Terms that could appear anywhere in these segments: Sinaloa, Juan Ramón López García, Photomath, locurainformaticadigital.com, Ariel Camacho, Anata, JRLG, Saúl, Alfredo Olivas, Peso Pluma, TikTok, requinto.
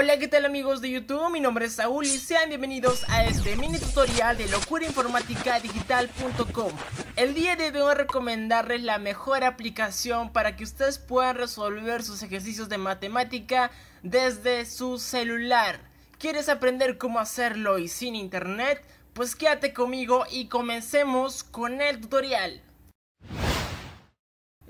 Hola, ¿qué tal amigos de YouTube? Mi nombre es Saúl y sean bienvenidos a este mini tutorial de locurainformaticadigital.com. El día de hoy voy a recomendarles la mejor aplicación para que ustedes puedan resolver sus ejercicios de matemática desde su celular. ¿Quieres aprender cómo hacerlo y sin internet? Pues quédate conmigo y comencemos con el tutorial.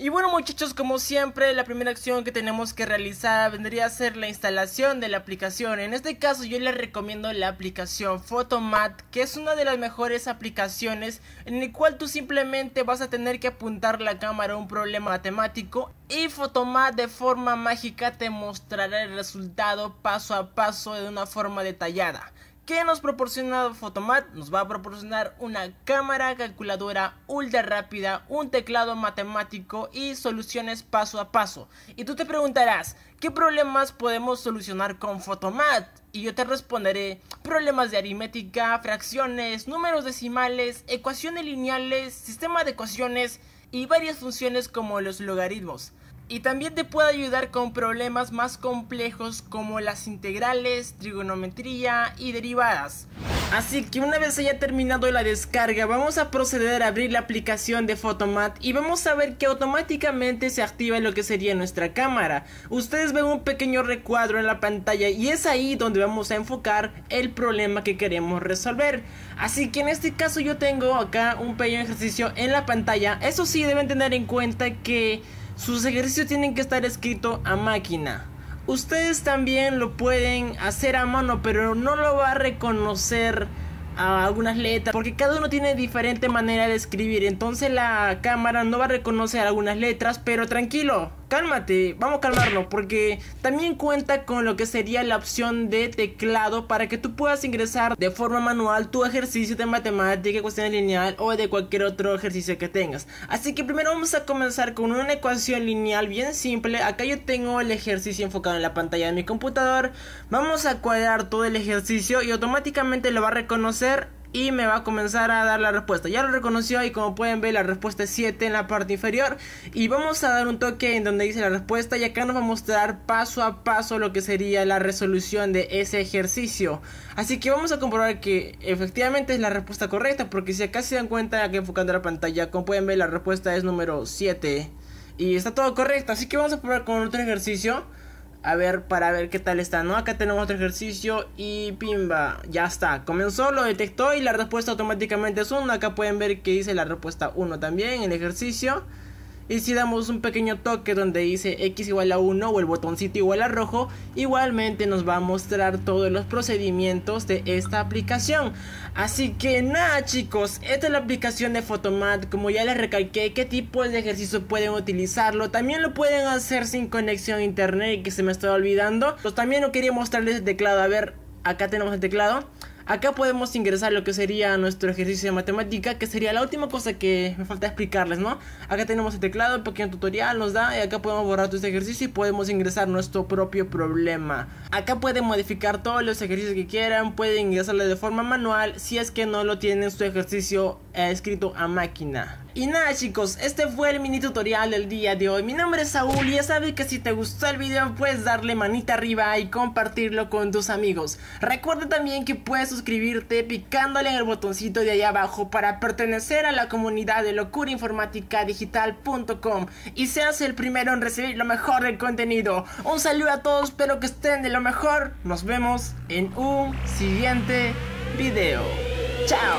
Y bueno muchachos, como siempre, la primera acción que tenemos que realizar vendría a ser la instalación de la aplicación. En este caso yo les recomiendo la aplicación Photomath, que es una de las mejores aplicaciones en el cual tú simplemente vas a tener que apuntar la cámara a un problema matemático y Photomath de forma mágica te mostrará el resultado paso a paso de una forma detallada. ¿Qué nos proporciona Photomath? Nos va a proporcionar una cámara calculadora ultra rápida, un teclado matemático y soluciones paso a paso. Y tú te preguntarás, ¿qué problemas podemos solucionar con Photomath? Y yo te responderé, problemas de aritmética, fracciones, números decimales, ecuaciones lineales, sistema de ecuaciones y varias funciones como los logaritmos. Y también te puede ayudar con problemas más complejos como las integrales, trigonometría y derivadas. Así que una vez haya terminado la descarga, vamos a proceder a abrir la aplicación de Photomath y vamos a ver que automáticamente se activa lo que sería nuestra cámara. Ustedes ven un pequeño recuadro en la pantalla y es ahí donde vamos a enfocar el problema que queremos resolver. Así que en este caso yo tengo acá un pequeño ejercicio en la pantalla. Eso sí, deben tener en cuenta que sus ejercicios tienen que estar escritos a máquina. Ustedes también lo pueden hacer a mano, pero no lo va a reconocer a algunas letras, porque cada uno tiene diferente manera de escribir. Entonces la cámara no va a reconocer algunas letras, pero tranquilo, cálmate, vamos a calmarlo, porque también cuenta con lo que sería la opción de teclado para que tú puedas ingresar de forma manual tu ejercicio de matemática, ecuación lineal o de cualquier otro ejercicio que tengas. Así que primero vamos a comenzar con una ecuación lineal bien simple. Acá yo tengo el ejercicio enfocado en la pantalla de mi computador. Vamos a cuadrar todo el ejercicio y automáticamente lo va a reconocer y me va a comenzar a dar la respuesta. Ya lo reconoció y como pueden ver la respuesta es 7 en la parte inferior. Y vamos a dar un toque en donde dice la respuesta y acá nos va a mostrar paso a paso lo que sería la resolución de ese ejercicio. Así que vamos a comprobar que efectivamente es la respuesta correcta, porque si acá se dan cuenta que enfocando la pantalla, como pueden ver la respuesta es número 7 y está todo correcto. Así que vamos a probar con otro ejercicio, a ver, para ver qué tal está, ¿no? Acá tenemos otro ejercicio y pimba, ya está, comenzó, lo detectó y la respuesta automáticamente es 1. Acá pueden ver que dice la respuesta 1 también en el ejercicio. Y si damos un pequeño toque donde dice X igual a 1 o el botoncito igual a rojo, igualmente nos va a mostrar todos los procedimientos de esta aplicación. Así que nada chicos, esta es la aplicación de Photomath. Como ya les recalqué qué tipos de ejercicio pueden utilizarlo, también lo pueden hacer sin conexión a internet, que se me estaba olvidando. Pues también no quería mostrarles el teclado, a ver, acá tenemos el teclado. Acá podemos ingresar lo que sería nuestro ejercicio de matemática, que sería la última cosa que me falta explicarles, ¿no? Acá tenemos el teclado, un pequeño tutorial nos da, y acá podemos borrar todo este ejercicio y podemos ingresar nuestro propio problema. Acá pueden modificar todos los ejercicios que quieran, pueden ingresarlo de forma manual si es que no lo tienen su ejercicio escrito a máquina. Y nada chicos, este fue el mini tutorial del día de hoy. Mi nombre es Saúl y ya sabes que si te gustó el video puedes darle manita arriba y compartirlo con tus amigos. Recuerda también que puedes suscribirte picándole en el botoncito de allá abajo para pertenecer a la comunidad de locurainformaticadigital.com y seas el primero en recibir lo mejor del contenido. Un saludo a todos, espero que estén de lo mejor. Nos vemos en un siguiente video. Chao.